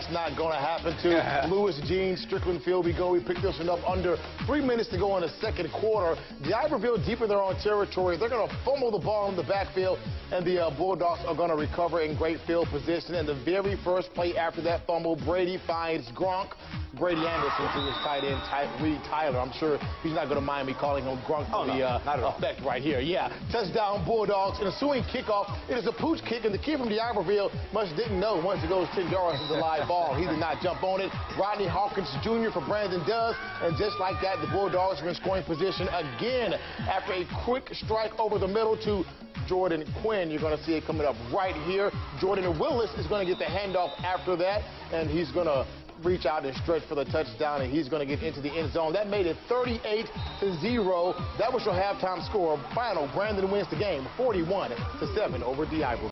That's not going to happen to Lewis Jean Strickland Field. We picked this one up under 3 minutes to go in the second quarter. D'Iberville deep in their own territory. They're going to fumble the ball in the backfield, and the Bulldogs are going to recover in great field position. And the very first play after that fumble, Brady finds Gronk. Brady Anderson to his tight end, Reed Tyler. I'm sure he's not going to mind me calling him Gronk for effect right here. Yeah, touchdown Bulldogs. And ensuing kickoff, it is a pooch kick, and the kid from D'Iberville much didn't know once it goes 10 yards is a live ball. He did not jump on it. Rodney Hawkins, Jr. for Brandon does, and just like that, the Bulldogs are in scoring position again after a quick strike over the middle to Jordan Quinn. You're going to see it coming up right here. Jordan Willis is going to get the handoff after that, and he's going to reach out and stretch for the touchdown, and he's going to get into the end zone. That made it 38-0. That was your halftime score. Final, Brandon wins the game 41-7 over D'Iberville.